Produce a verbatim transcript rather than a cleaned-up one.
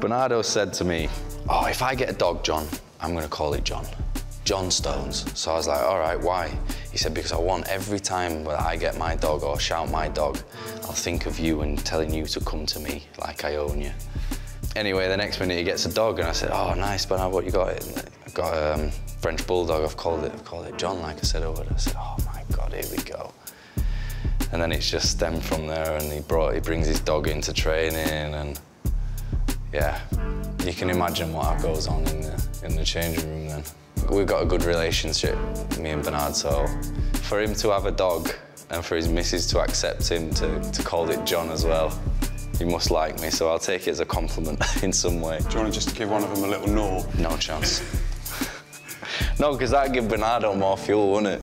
Bernardo said to me, oh, if I get a dog, John, I'm gonna call it John. John Stones. So I was like, all right, why? He said, because I want every time that I get my dog or shout my dog, I'll think of you and telling you to come to me like I own you. Anyway, the next minute he gets a dog and I said, oh, nice, Bernardo, what you got? I've got a um, French Bulldog, I've called it, I've called it John, like I said over there. I said, oh my God, here we go. And then it's just stemmed from there, and he, brought, he brings his dog into training, and yeah, you can imagine what goes on in the, in the changing room then. We've got a good relationship, me and Bernard, so for him to have a dog and for his missus to accept him to, to call it John as well, he must like me, so I'll take it as a compliment in some way. Do you want to just give one of them a little gnaw? No chance. No, because that'd give Bernardo more fuel, wouldn't it?